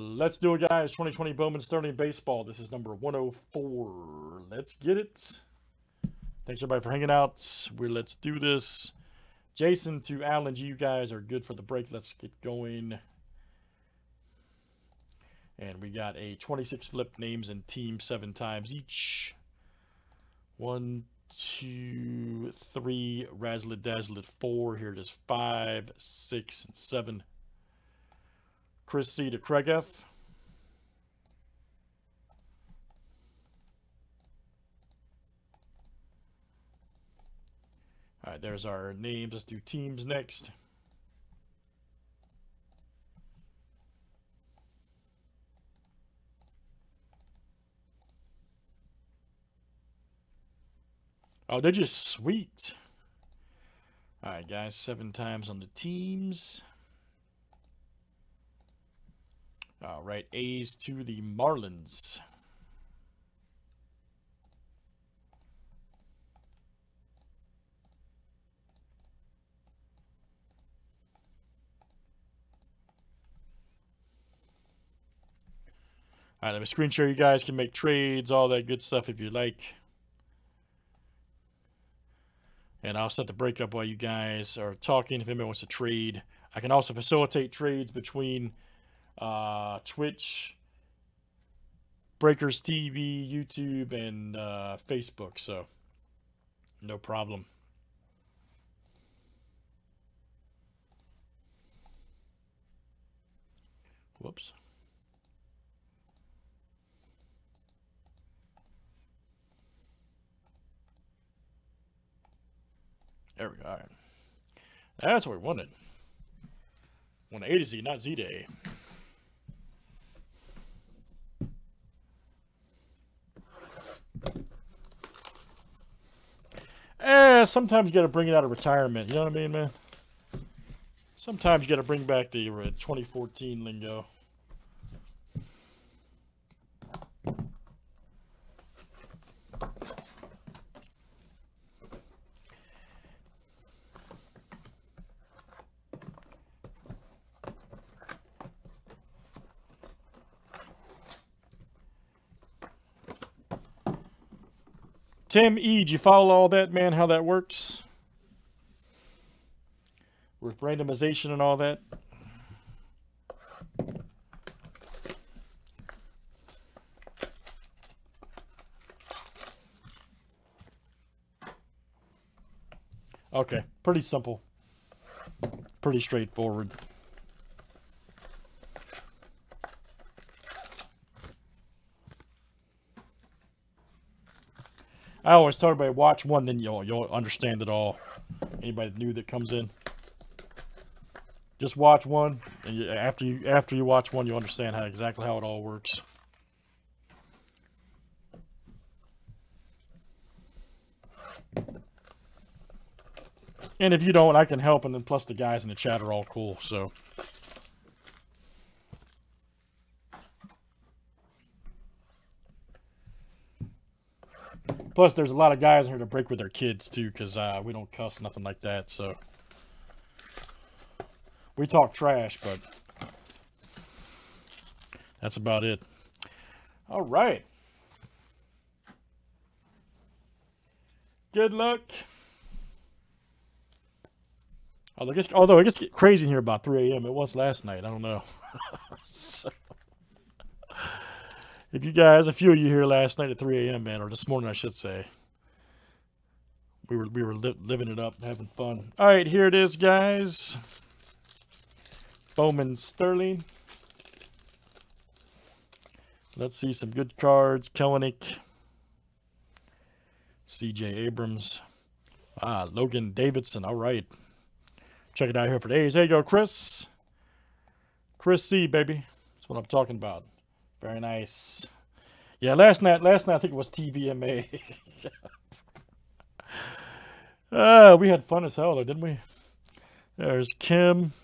Let's do it, guys. 2020 Bowman Sterling Baseball. This is number 104. Let's get it. Thanks, everybody, for hanging out. Let's do this. Jason to Alan G, you guys are good for the break. Let's get going. And we got a 26 flip names and teams 7 times each. 1, 2, 3, Razzle Dazzle 4. Here it is 5, 6, and 7. Chris C to Craig F. All right, there's our names. Let's do teams next. Oh, they're just sweet. All right, guys, 7 times on the teams. All right, A's to the Marlins. All right, let me screen share. You guys can make trades, all that good stuff if you like. And I'll set the break up while you guys are talking. If anybody wants to trade, I can also facilitate trades between Twitch, Breakers TV, YouTube, and Facebook. So no problem. Whoops. There we go. All right. That's what we wanted. Want A to Z, not Z to A. Eh, sometimes you got to bring it out of retirement. You know what I mean, man? Sometimes you got to bring back the 2014 lingo. Tim E, do you follow all that, man, how that works? With randomization and all that. Okay, pretty simple. Pretty straightforward. I always tell everybody, watch one, then you'll understand it all. Anybody new that comes in, just watch one, and you, after you watch one, you'll understand exactly how it all works. And if you don't, I can help, and then plus the guys in the chat are all cool, so. Plus, there's a lot of guys in here to break with their kids, too, because we don't cuss, nothing like that, so. We talk trash, but that's about it. All right. Good luck. Although, it gets crazy in here about 3 a.m. It was last night. I don't know. So. If you guys, a few of you here last night at 3 a.m., man, or this morning, I should say, we were living it up, having fun. All right, here it is, guys. Bowman Sterling. Let's see some good cards. Kellenick. CJ Abrams. Ah, Logan Davidson. All right. Check it out here for the A's. There you go, Chris. Chris C, baby. That's what I'm talking about. Very nice. Yeah, last night I think it was TVMA. We had fun as hell, though, didn't we? There's Kim.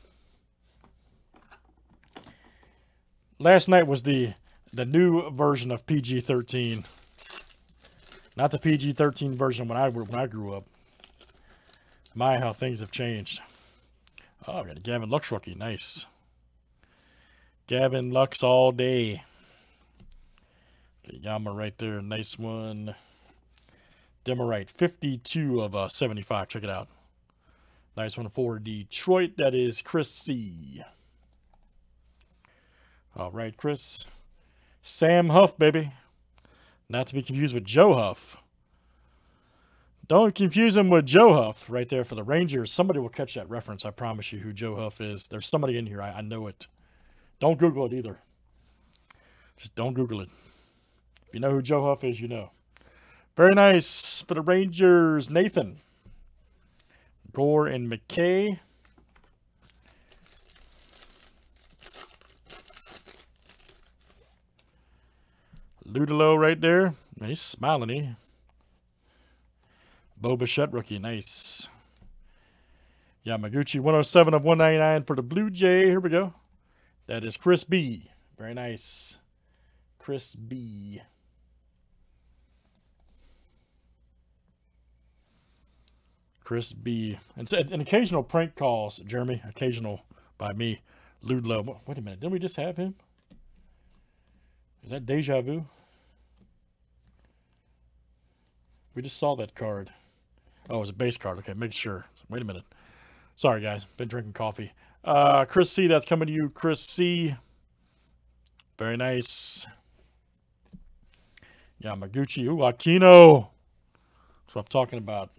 Last night was the new version of PG-13. Not the PG-13 version when I grew up. My, how things have changed. Oh, we got a Gavin Lux rookie. Nice. Gavin Lux all day. Okay, Yama right there. Nice one. Demerite, 52 of 75. Check it out. Nice one for Detroit. That is Chris C. All right, Chris. Sam Huff, baby. Not to be confused with Joe Huff. Don't confuse him with Joe Huff right there for the Rangers. Somebody will catch that reference. I promise you who Joe Huff is. There's somebody in here. I know it. Don't Google it either. Just don't Google it. If you know who Joe Huff is, you know. Very nice for the Rangers. Nathan Gore and McKay. Ludelo right there. Nice smiling, eh? Bo Bichette rookie. Nice. Yamaguchi, 107 of 199 for the Blue Jay. Here we go. That is Chris B. Very nice. Chris B. Chris B. And an occasional prank calls, Jeremy. Occasional by me. Ludlow. Wait a minute. Didn't we just have him? Is that deja vu? We just saw that card. Oh, it was a base card. Okay, make sure. Wait a minute. Sorry, guys. Been drinking coffee. Chris C, that's coming to you. Chris C. Very nice. Yamaguchi. Ooh, Aquino. That's what I'm talking about.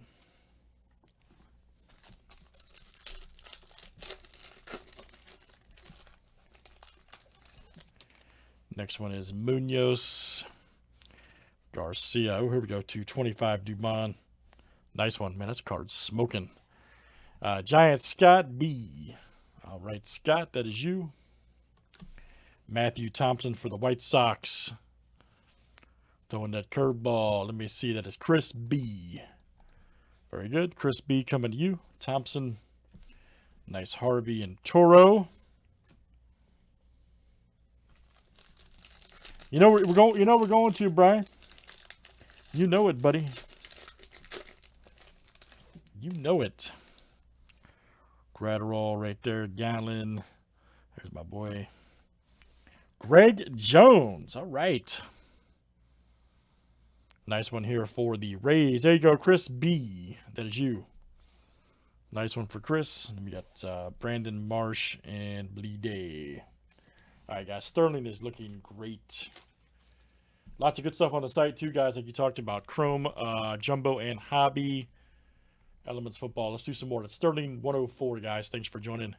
Next one is Munoz Garcia. Oh, here we go. 225 Dubon. Nice one, man. That's card smoking. Giant Scott B. All right, Scott, that is you. Matthew Thompson for the White Sox. Throwing that curveball. Let me see. That is Chris B. Very good. Chris B coming to you. Thompson. Nice Harvey and Toro. You know we're going. You know we're going to, Brian. You know it, buddy. You know it. Gratterol right there. Gallon. There's my boy. Greg Jones. All right. Nice one here for the Rays. There you go, Chris B. That is you. Nice one for Chris. And we got Brandon Marsh and Bleeday. All right, guys. Sterling is looking great. Lots of good stuff on the site, too, guys, like you talked about. Chrome, Jumbo, and Hobby. Elements Football. Let's do some more. It's Sterling 104, guys. Thanks for joining.